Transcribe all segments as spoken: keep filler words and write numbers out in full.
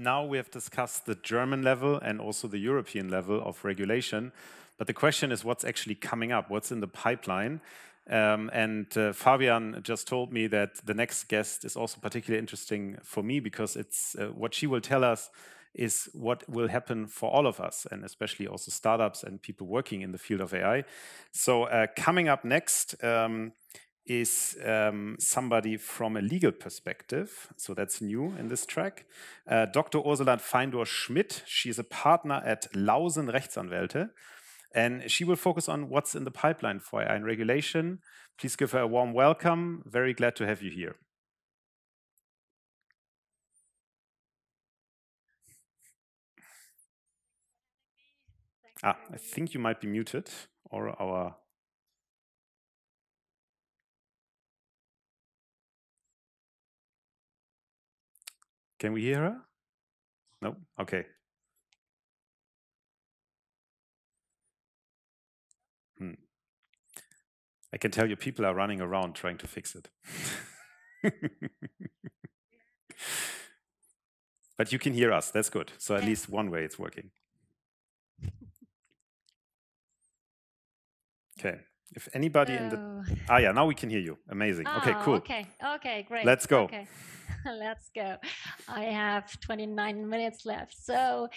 now we have discussed the German level and also the European level of regulation. But the question is what's actually coming up, what's in the pipeline. Um, and uh, Fabian just told me that the next guest is also particularly interesting for me, because it's uh, what she will tell us is what will happen for all of us, and especially also startups and people working in the field of A I. So uh, coming up next um, is um, somebody from a legal perspective. So that's new in this track. Uh, Doctor Ursula Feindor-Schmidt, she's a partner at Lausen Rechtsanwälte. And she will focus on what's in the pipeline for A I and regulation. Please give her a warm welcome. Very glad to have you here. Ah, I think you might be muted, or our... Can we hear her? No? Okay. Hmm. I can tell you people are running around trying to fix it. But you can hear us, that's good. So at least one way it's working. Okay, if anybody oh. in the... Ah, yeah, now we can hear you. Amazing. Oh, okay, cool. Okay, okay, great. Let's go. Okay. Let's go. I have twenty-nine minutes left. So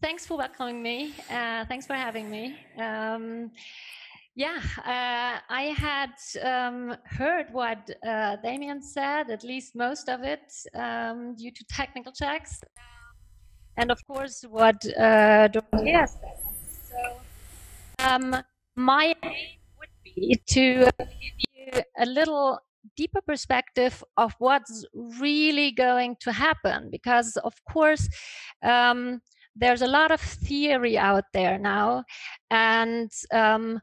thanks for welcoming me. Uh, thanks for having me. Um, yeah, uh, I had um, heard what uh, Damien said, at least most of it, um, due to technical checks. And of course, what uh, Dorothea said. So, um, my aim would be to give you a little deeper perspective of what's really going to happen, because of course um, there's a lot of theory out there now, and um,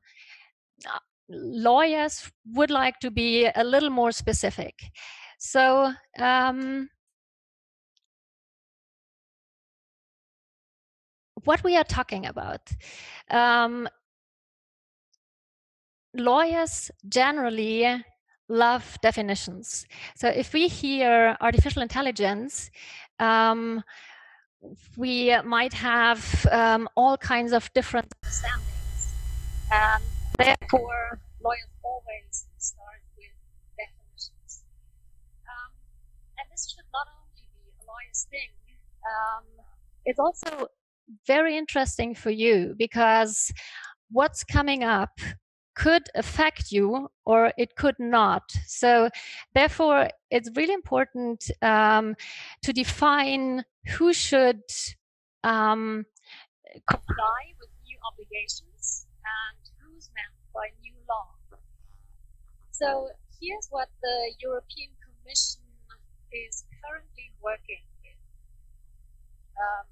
lawyers would like to be a little more specific. So um, what we are talking about, um, lawyers generally love definitions. So if we hear artificial intelligence, um, we might have um, all kinds of different understandings. Um, therefore, lawyers always start with definitions. Um, and this should not only be a lawyer's thing, um, it's also very interesting for you, because what's coming up could affect you or it could not. So therefore, it's really important um, to define who should um, comply with new obligations and who's meant by new law. So here's what the European Commission is currently working with. Um,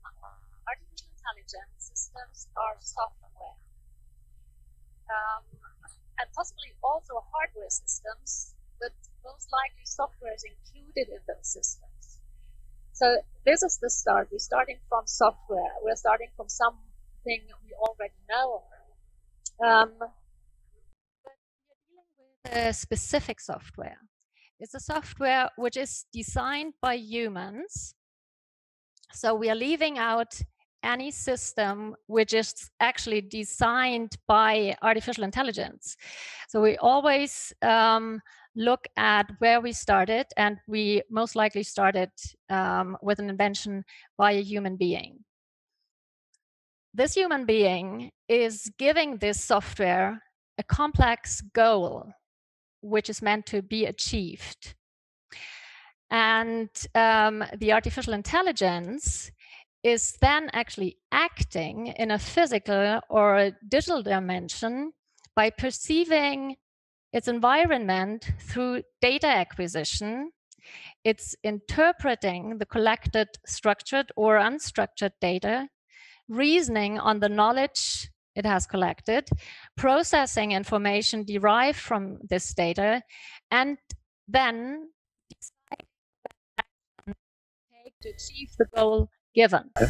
artificial intelligence systems are software. Um, and possibly also hardware systems, but most likely software is included in those systems. So this is the start. We're starting from software. We're starting from something we already know. Um, but we're dealing with a specific software. It's a software which is designed by humans. So we are leaving out any system which is actually designed by artificial intelligence. So we always um, look at where we started, and we most likely started um, with an invention by a human being. This human being is giving this software a complex goal, which is meant to be achieved. And um, the artificial intelligence is then actually acting in a physical or a digital dimension by perceiving its environment through data acquisition. It's interpreting the collected structured or unstructured data, reasoning on the knowledge it has collected, processing information derived from this data, and then deciding to achieve the goal given. Yeah.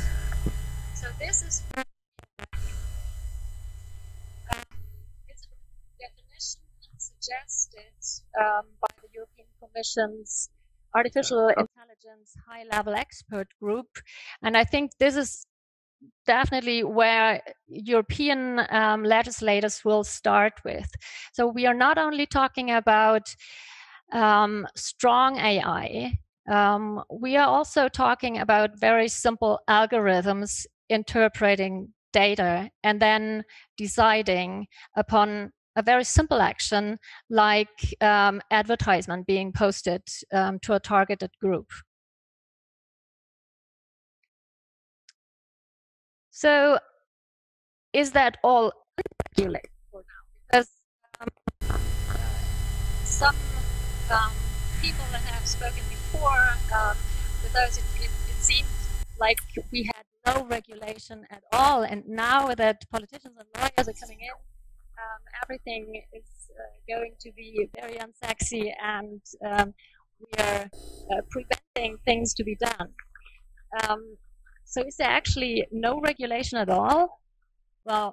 So this is um, it's a definition suggested um, by the European Commission's Artificial Intelligence intelligence high-level expert group. And I think this is definitely where European um, legislators will start with. So we are not only talking about um, strong A I, um, we are also talking about very simple algorithms interpreting data and then deciding upon a very simple action like um, advertisement being posted um, to a targeted group. So is that all unregulated for now? Because um, some um, people that have spoken before, um, with those, it, it, it seemed like we had no regulation at all. And now that politicians and lawyers are coming in, Um, everything is uh, going to be very unsexy, and um, we are uh, preventing things to be done. Um, so is there actually no regulation at all? Well,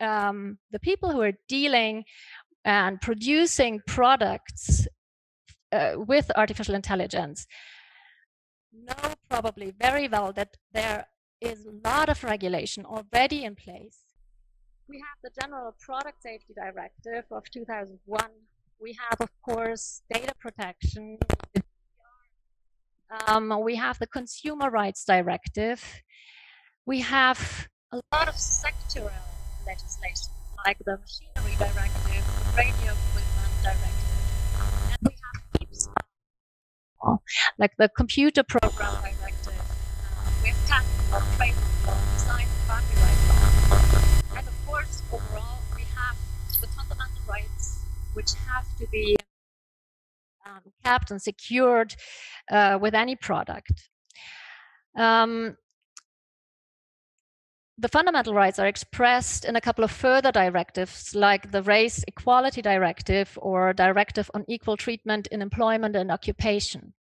um, the people who are dealing and producing products uh, with artificial intelligence know probably very well that there is a lot of regulation already in place. We have the General Product Safety Directive of two thousand one. We have, of course, data protection. Um, we have the Consumer Rights Directive. We have a lot of sectoral legislation, like the Machinery Directive, the Radio Equipment Directive. And we have like the Computer Program Directive. Uh, we have patent law, trade law, design and copyright law. Overall, we have the fundamental rights which have to be um, kept and secured uh, with any product. Um, the fundamental rights are expressed in a couple of further directives, like the Race Equality Directive or Directive on Equal Treatment in Employment and Occupation.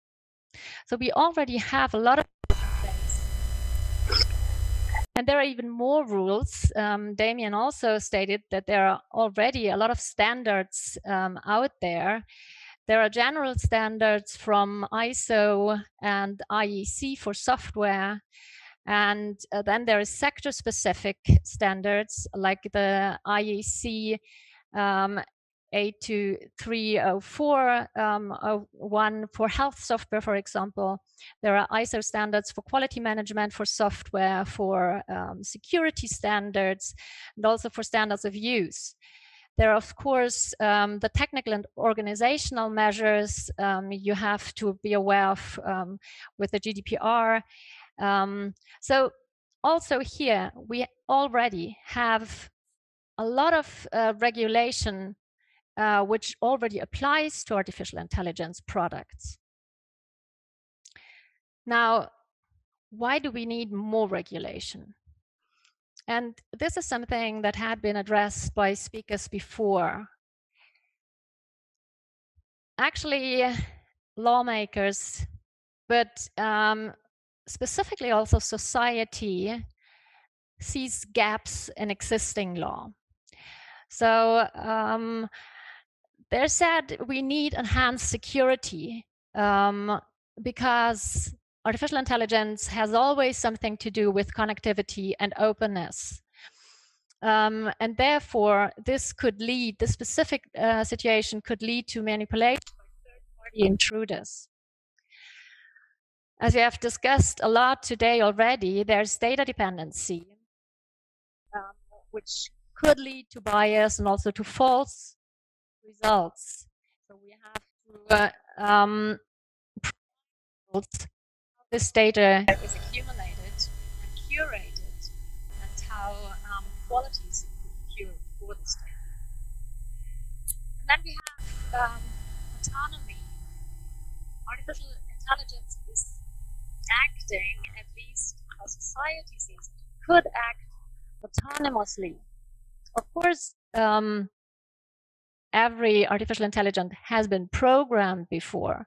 So we already have a lot of And there are even more rules. Um, Damien also stated that there are already a lot of standards um, out there. There are general standards from I S O and I E C for software. And uh, then there are sector-specific standards like the I E C um, eight two three oh four dash one for health software, for example. There are I S O standards for quality management, for software, for um, security standards, and also for standards of use. There are, of course, um, the technical and organizational measures um, you have to be aware of um, with the G D P R. Um, so also here, we already have a lot of uh, regulation Uh, which already applies to artificial intelligence products. Now, why do we need more regulation? And this is something that had been addressed by speakers before. Actually, lawmakers, but um, specifically also society, sees gaps in existing law. So, um, they said we need enhanced security um, because artificial intelligence has always something to do with connectivity and openness. Um, and therefore, this could lead, this specific uh, situation could lead to manipulation by third-party intruders. As we have discussed a lot today already, there's data dependency, um, which could lead to bias and also to false results. So we have to uh, um, how this data is accumulated and curated, and how um, quality is cured for this data. And then we have um, autonomy. Artificial intelligence is acting, at least how society sees it, could act autonomously. Of course, um, every artificial intelligence has been programmed before,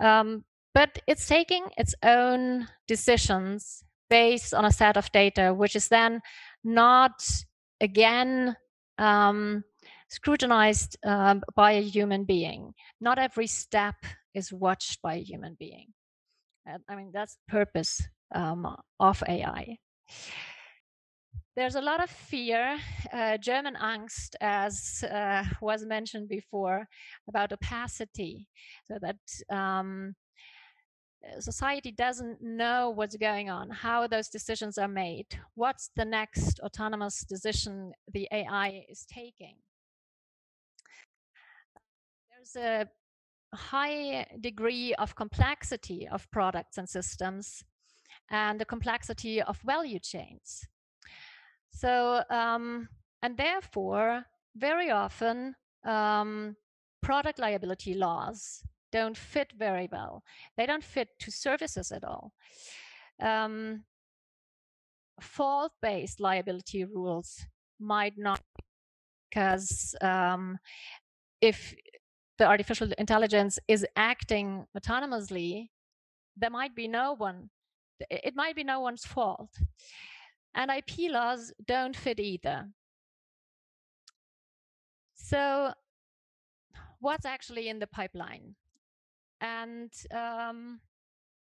um, but it's taking its own decisions based on a set of data, which is then not again um, scrutinized uh, by a human being. Not every step is watched by a human being. I mean, that's the purpose um, of A I. There's a lot of fear, uh, German angst, as uh, was mentioned before, about opacity, so that um, society doesn't know what's going on, how those decisions are made, what's the next autonomous decision the A I is taking. There's a high degree of complexity of products and systems and the complexity of value chains. So, um, and therefore, very often, um, product liability laws don't fit very well. They don't fit to services at all. Um, fault-based liability rules might not, because um, if the artificial intelligence is acting autonomously, there might be no one, it might be no one's fault. And I P laws don't fit either. So what's actually in the pipeline? And um,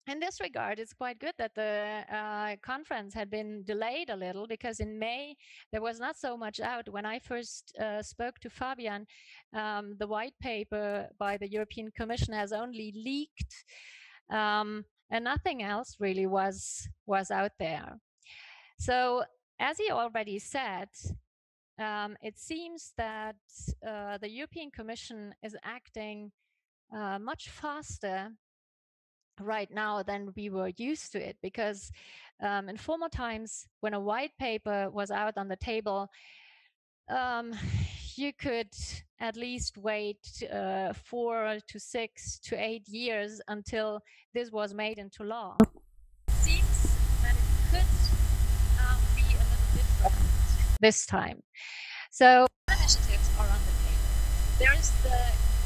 in this regard, it's quite good that the uh, conference had been delayed a little, because in May, there was not so much out. When I first uh, spoke to Fabian, um, the white paper by the European Commission has only leaked, um, and nothing else really was, was out there. So, as he already said, um, it seems that uh, the European Commission is acting uh, much faster right now than we were used to it, because um, in former times, when a white paper was out on the table, um, you could at least wait uh, four to six to eight years until this was made into law. This time. So initiatives are on the table. There is the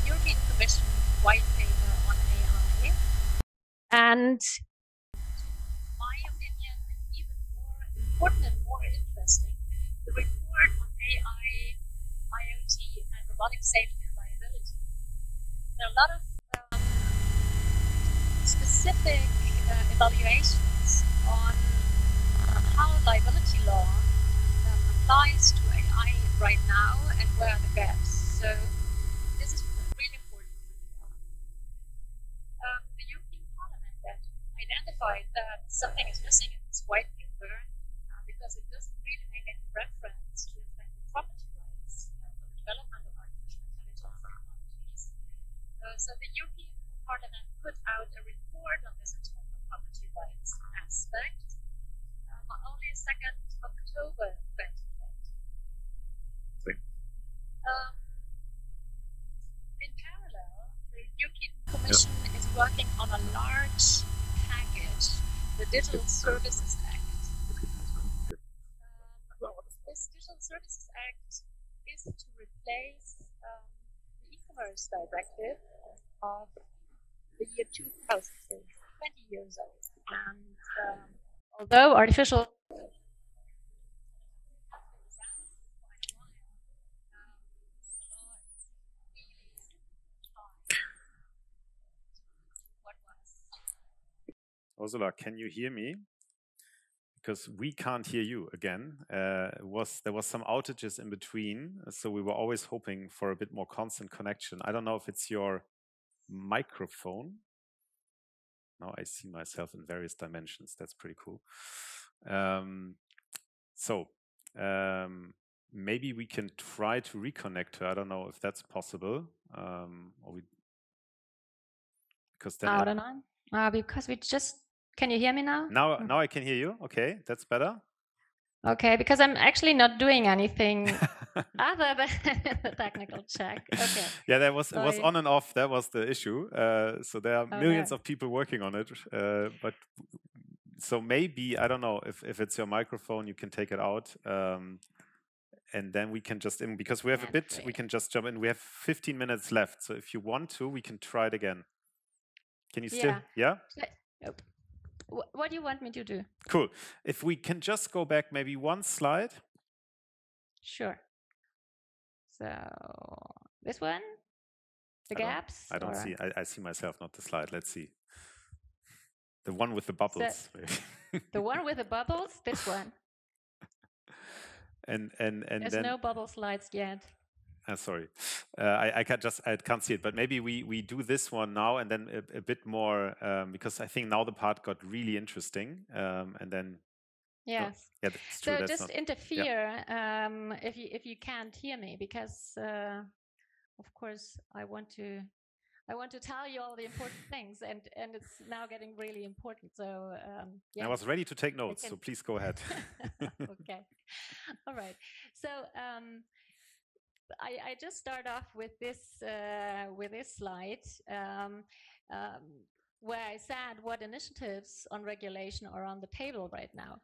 European Commission white paper on A I, and in my opinion, even more important and more interesting, the report on A I, I O T, and robotic safety and liability. There are a lot of um, specific uh, evaluations on uh, how liability law applies to A I right now and where are the gaps. So this is really important. Um, the European Parliament that identified that something is missing in this white paper uh, because it doesn't really make any reference to intellectual property rights uh, for the development of artificial intelligence technologies. Uh, so the European Parliament put out a report on this intellectual property rights aspect um, only second October twenty twenty. Um, in parallel, the European Commission yeah. is working on a large package, the Digital Services Act. Um, this Digital Services Act is to replace um, the e-commerce directive of the year two thousand, so twenty years old. And um, although artificial Ursula, can you hear me? Because we can't hear you again. Uh, was, there was some outages in between, so we were always hoping for a bit more constant connection. I don't know if it's your microphone. Now I see myself in various dimensions. That's pretty cool. Um, so um, maybe we can try to reconnect her. I don't know if that's possible. Um, or we, because then I don't know. Uh, because we just. Can you hear me now? Now, now I can hear you. Okay, that's better. Okay, because I'm actually not doing anything other than the technical check. Okay. Yeah, that was, it was on and off. That was the issue. Uh, so there are oh, millions no. of people working on it. Uh, but so maybe, I don't know, if, if it's your microphone, you can take it out. Um, and then we can just, in, because we have a bit, we can just jump in. We have fifteen minutes left. So if you want to, we can try it again. Can you still? Yeah. yeah? Nope. What do you want me to do? Cool. If we can just go back maybe one slide. Sure. So this one, the I gaps. Don't, I don't or? see. I, I see myself, not the slide. Let's see. The one with the bubbles. The, the one with the bubbles, this one. And and and there's then, no bubble slides yet. Uh, sorry, uh, I I can't just I can't see it. But maybe we we do this one now and then a, a bit more um, because I think now the part got really interesting um, and then. Yes. No, yeah, that's true. So that's just not, interfere yeah. um, if you if you can't hear me because uh, of course I want to I want to tell you all the important things and and it's now getting really important. So um, yeah. I was ready to take notes. So please go ahead. Okay. All right. So. Um, I, I just start off with this uh, with this slide um, um, where I said what initiatives on regulation are on the table right now,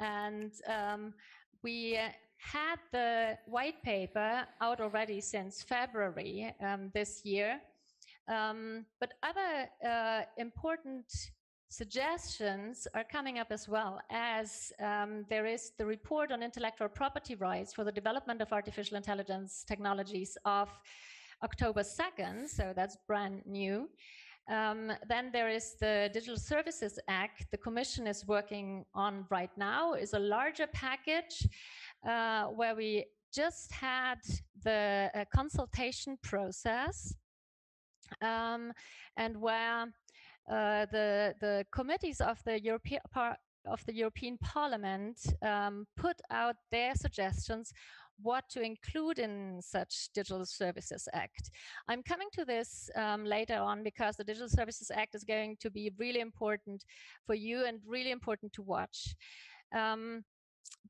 and um, we uh, had the white paper out already since February um, this year, um, but other uh, important suggestions are coming up as well, as um, there is the report on intellectual property rights for the development of artificial intelligence technologies of October second, so that's brand new. Um, then there is the Digital Services Act the Commission is working on right now, is a larger package uh, where we just had the uh, consultation process um, and where Uh, the the committees of the European par of the European Parliament um, put out their suggestions what to include in such Digital Services Act. I'm coming to this um, later on because the Digital Services Act is going to be really important for you and really important to watch. Um,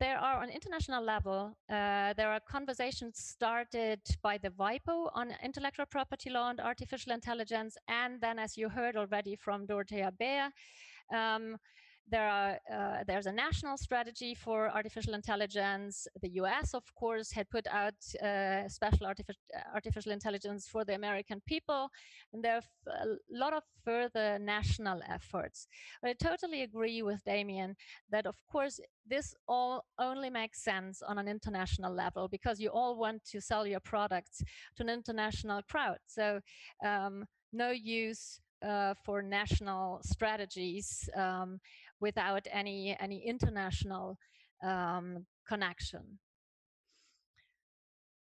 There are, on international level, uh, there are conversations started by the WIPO on intellectual property law and artificial intelligence, and then, as you heard already from Dorothea Baer, um, there are uh, there's a national strategy for artificial intelligence. The U S, of course, had put out uh, special artific artificial intelligence for the American people, and there are a lot of further national efforts. But I totally agree with Damien that, of course, this all only makes sense on an international level because you all want to sell your products to an international crowd. So um, no use uh, for national strategies um, without any any international um, connection.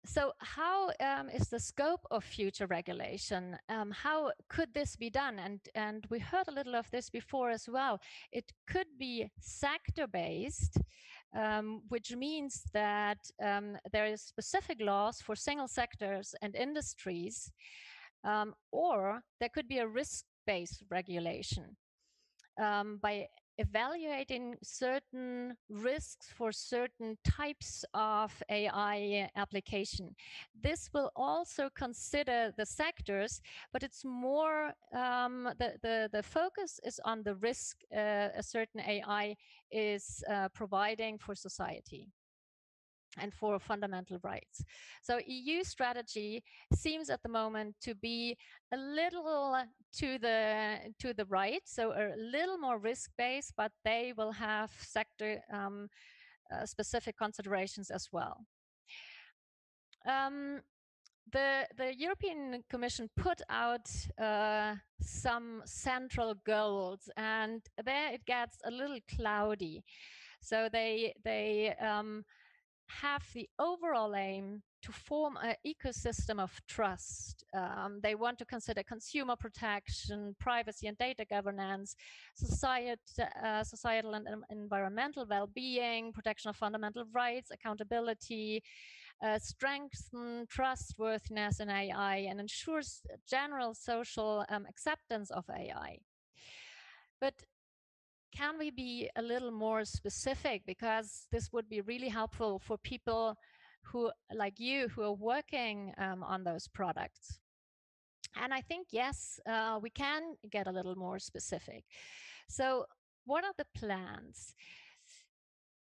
So how um, is the scope of future regulation? Um, how could this be done? And, and we heard a little of this before as well. It could be sector-based, um, which means that um, there is specific laws for single sectors and industries, um, or there could be a risk-based regulation um, by evaluating certain risks for certain types of A I application. This will also consider the sectors, but it's more, um, the, the, the focus is on the risk uh, a certain A I is uh, providing for society and for fundamental rights. So E U strategy seems at the moment to be a little to the to the right, so a little more risk-based, but they will have sector um, uh, specific considerations as well. Um, the the European Commission put out uh, some central goals, and there it gets a little cloudy. So they they um, have the overall aim to form an ecosystem of trust. Um, they want to consider consumer protection, privacy and data governance, society, uh, societal and um, environmental well-being, protection of fundamental rights, accountability, uh, strengthen trustworthiness in A I, and ensures general social um, acceptance of A I. But can we be a little more specific? Because this would be really helpful for people who, like you, who are working um, on those products. And I think, yes, uh, we can get a little more specific. So what are the plans?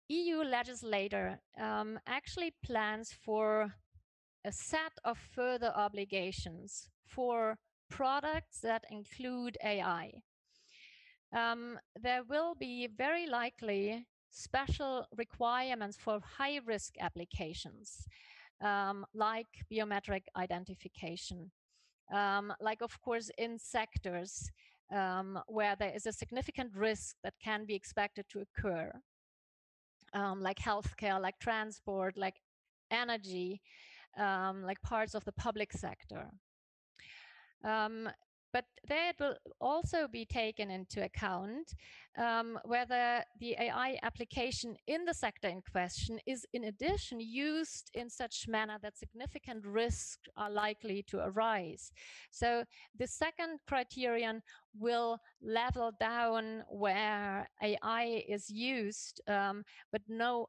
E U legislator um, actually plans for a set of further obligations for products that include A I. Um, there will be very likely special requirements for high-risk applications, um, like biometric identification, um, like, of course, in sectors um, where there is a significant risk that can be expected to occur, um, like healthcare, like transport, like energy, um, like parts of the public sector. Um, But there it will also be taken into account um, whether the A I application in the sector in question is, in addition, used in such manner that significant risks are likely to arise. So the second criterion will level down where A I is used, um, but no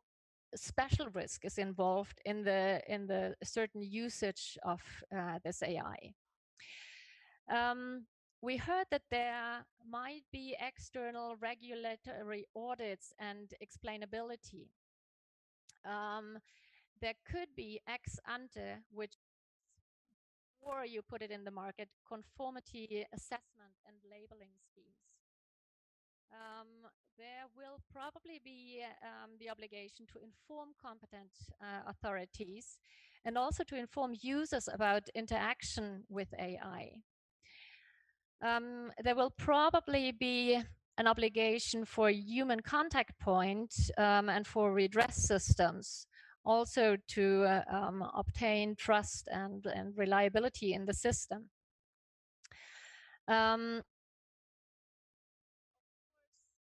special risk is involved in the in the certain usage of uh, this A I. Um, we heard that there might be external regulatory audits and explainability. Um, there could be ex ante, which, or you put it in the market, conformity assessment and labeling schemes. Um, there will probably be um, the obligation to inform competent uh, authorities and also to inform users about interaction with A I. Um, there will probably be an obligation for human contact point um, and for redress systems, also to uh, um, obtain trust and, and reliability in the system. Um,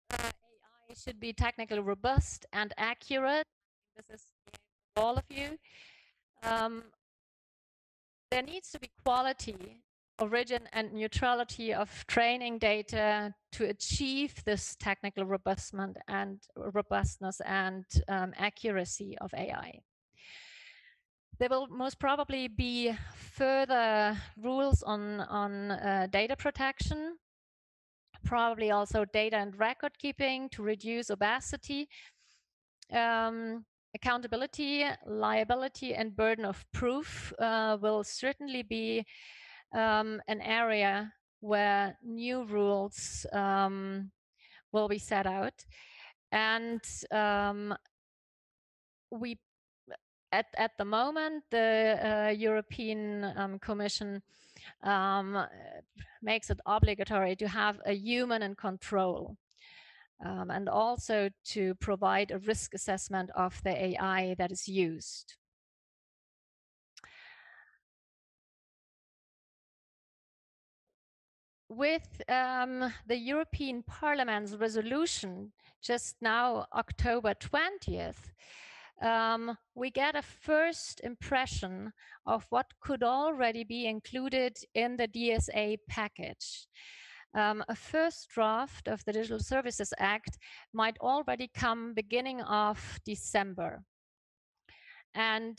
of course, uh, A I should be technically robust and accurate. This is for all of you. Um, there needs to be quality, origin and neutrality of training data to achieve this technical robustness and robustness and um, accuracy of A I. There will most probably be further rules on on uh, data protection, probably also data and record keeping to reduce opacity, um, accountability, liability, and burden of proof uh, will certainly be Um, an area where new rules um, will be set out, and um, we at at the moment the uh, European um, Commission um, makes it obligatory to have a human in control, um, and also to provide a risk assessment of the A I that is used. With um, the European Parliament's resolution just now, October twentieth, um, we get a first impression of what could already be included in the D S A package. Um, a first draft of the Digital Services Act might already come beginning of December. And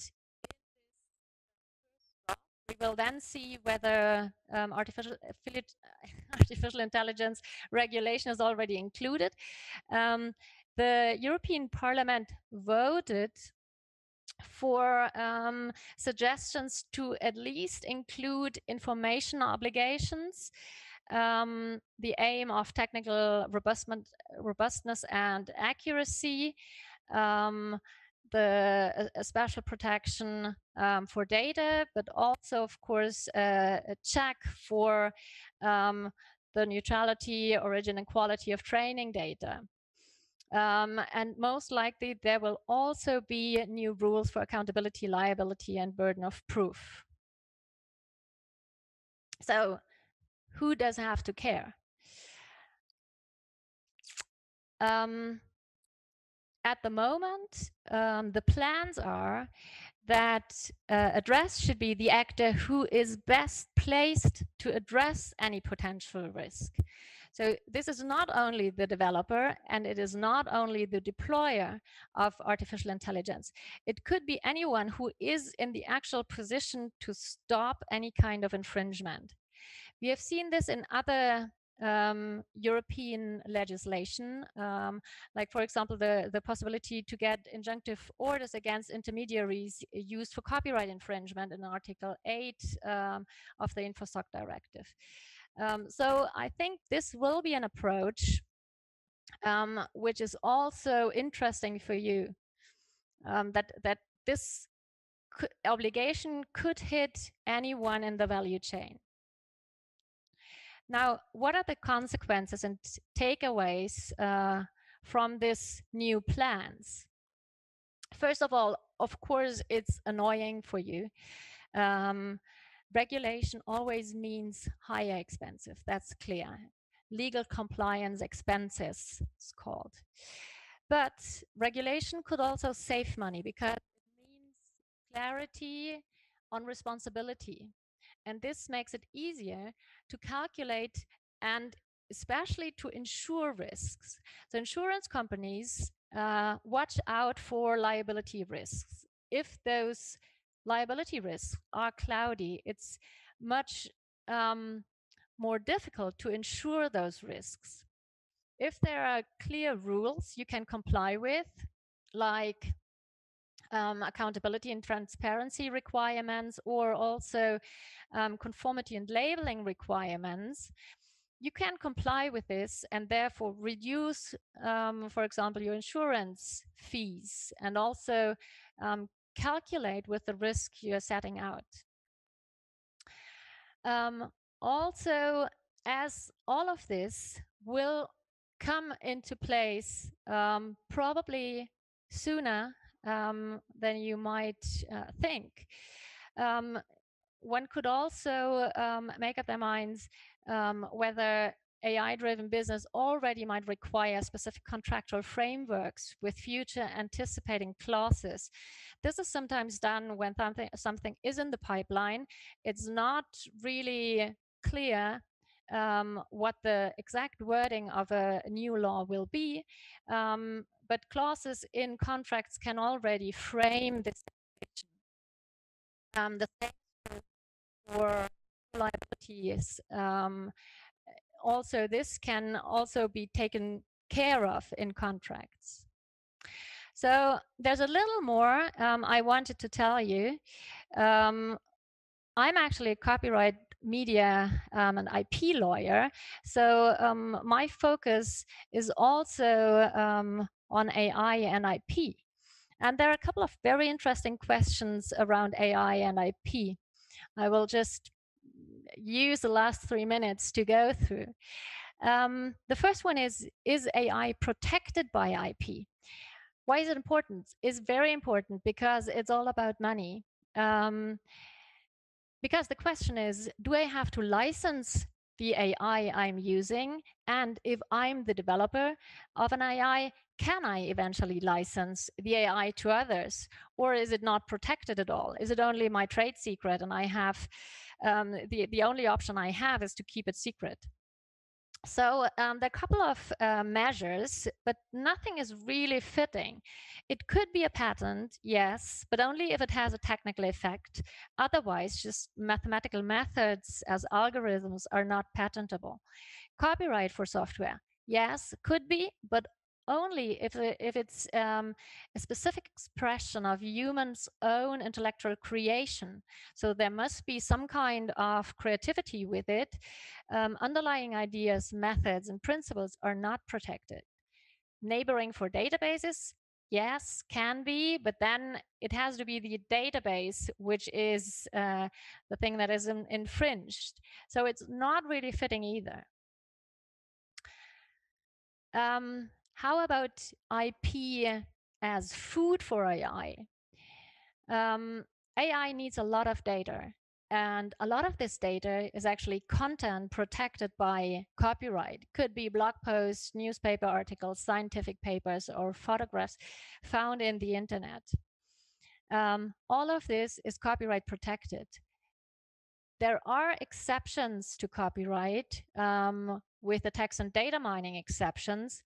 we will then see whether um, artificial, artificial intelligence regulation is already included. Um, the European Parliament voted for um, suggestions to at least include information obligations, um, the aim of technical robustness, robustness and accuracy, um, the a, a special protection um, for data, but also, of course, uh, a check for um, the neutrality, origin, and quality of training data. Um, and most likely, there will also be new rules for accountability, liability, and burden of proof. So, who does have to care? Um, At the moment, um, the plans are that uh, address should be the actor who is best placed to address any potential risk. So this is not only the developer, and it is not only the deployer of artificial intelligence. It could be anyone who is in the actual position to stop any kind of infringement. We have seen this in other Um, European legislation, um, like, for example, the, the possibility to get injunctive orders against intermediaries used for copyright infringement in Article eight um, of the InfoSoc Directive. Um, so I think this will be an approach um, which is also interesting for you, um, that, that this could, obligation could hit anyone in the value chain. Now, what are the consequences and takeaways uh, from these new plans? First of all, of course, it's annoying for you. Um, regulation always means higher expenses, that's clear. Legal compliance expenses, it's called. But regulation could also save money because it means clarity on responsibility. And this makes it easier to calculate and especially to insure risks. So insurance companies uh, watch out for liability risks. If those liability risks are cloudy, it's much um, more difficult to insure those risks. If there are clear rules you can comply with, like um, accountability and transparency requirements, or also um, conformity and labeling requirements, you can comply with this and therefore reduce, um, for example, your insurance fees, and also um, calculate with the risk you're setting out. Um, also, as all of this will come into place um, probably sooner um, than you might uh, think. Um, one could also um, make up their minds um, whether A I-driven business already might require specific contractual frameworks with future anticipating clauses. This is sometimes done when something, something is in the pipeline. It's not really clear Um, what the exact wording of a new law will be, um, but clauses in contracts can already frame this situation. Um, the same for liabilities. Um, also, this can also be taken care of in contracts. So there's a little more um, I wanted to tell you. Um, I'm actually a copyright media um, and I P lawyer. So um, my focus is also um, on A I and I P. And there are a couple of very interesting questions around A I and I P. I will just use the last three minutes to go through. Um, the first one is, is A I protected by I P? Why is it important? It's very important because it's all about money. Um, Because the question is, do I have to license the A I I'm using? And if I'm the developer of an A I, can I eventually license the A I to others? Or is it not protected at all? Is it only my trade secret and I have, um, the, the only option I have is to keep it secret? So um, there are a couple of uh, measures, but nothing is really fitting. It could be a patent, yes, but only if it has a technical effect. Otherwise, just mathematical methods as algorithms are not patentable. Copyright for software, yes, could be, but only if, if it's um, a specific expression of humans' own intellectual creation. So there must be some kind of creativity with it. Um, underlying ideas, methods, and principles are not protected. Neighboring for databases, yes, can be, but then it has to be the database, which is uh, the thing that is in, infringed. So it's not really fitting either. Um, How about I P as food for A I? Um, A I needs a lot of data, and a lot of this data is actually content protected by copyright. Could be blog posts, newspaper articles, scientific papers, or photographs found in the internet. Um, all of this is copyright protected. There are exceptions to copyright um, with the text and data mining exceptions,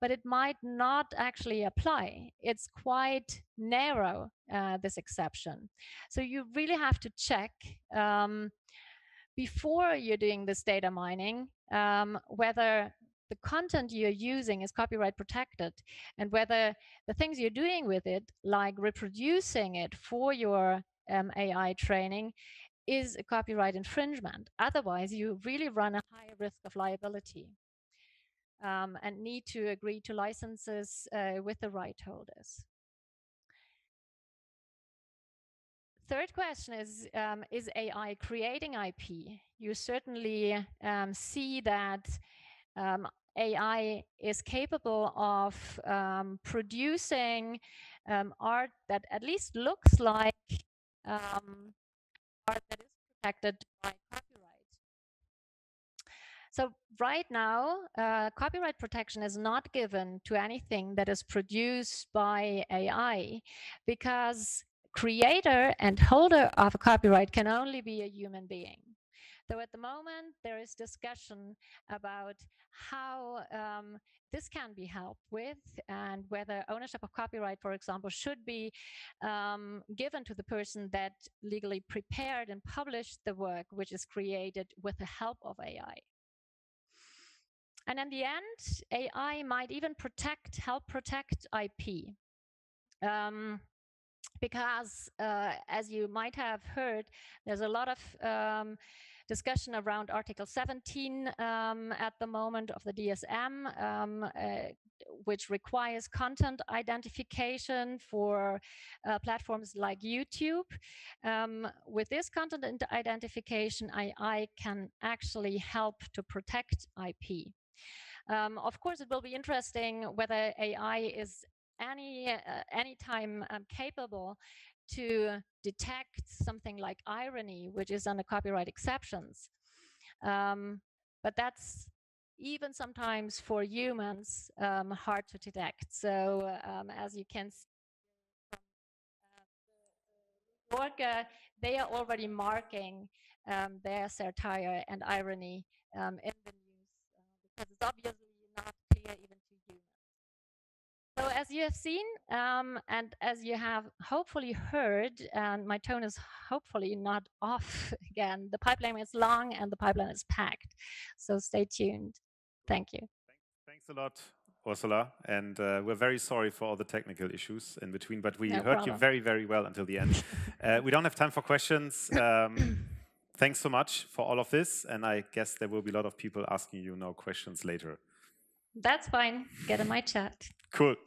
but it might not actually apply. It's quite narrow, uh, this exception. So you really have to check um, before you're doing this data mining, um, whether the content you're using is copyright protected and whether the things you're doing with it, like reproducing it for your um, A I training, is a copyright infringement. Otherwise, you really run a high risk of liability. Um, and need to agree to licenses uh, with the right holders. Third question is, um, is A I creating I P? You certainly um, see that um, A I is capable of um, producing um, art that at least looks like um, art that is protected by copyright. So right now, uh, copyright protection is not given to anything that is produced by A I, because creator and holder of a copyright can only be a human being. So at the moment, there is discussion about how um, this can be helped with, and whether ownership of copyright, for example, should be um, given to the person that legally prepared and published the work which is created with the help of A I. And in the end, A I might even protect, help protect I P. Um, because uh, as you might have heard, there's a lot of um, discussion around Article seventeen um, at the moment of the D S M, um, uh, which requires content identification for uh, platforms like YouTube. Um, with this content identification, A I can actually help to protect I P. Um, of course, it will be interesting whether A I is any uh, any time um, capable to detect something like irony, which is under copyright exceptions. Um, but that's even sometimes for humans um, hard to detect. So um, as you can see, uh, uh, they are already marking um, their satire and irony um, in the news, uh, because it's obviously not clear even. So as you have seen, um, and as you have hopefully heard, and my tone is hopefully not off again, the pipeline is long and the pipeline is packed. So stay tuned. Thank you. Thanks a lot, Ursula. And uh, we're very sorry for all the technical issues in between, but we no heard problem. you very, very well until the end. uh, we don't have time for questions. Um, thanks so much for all of this. And I guess there will be a lot of people asking you now questions later. That's fine. Get in my chat. Cool.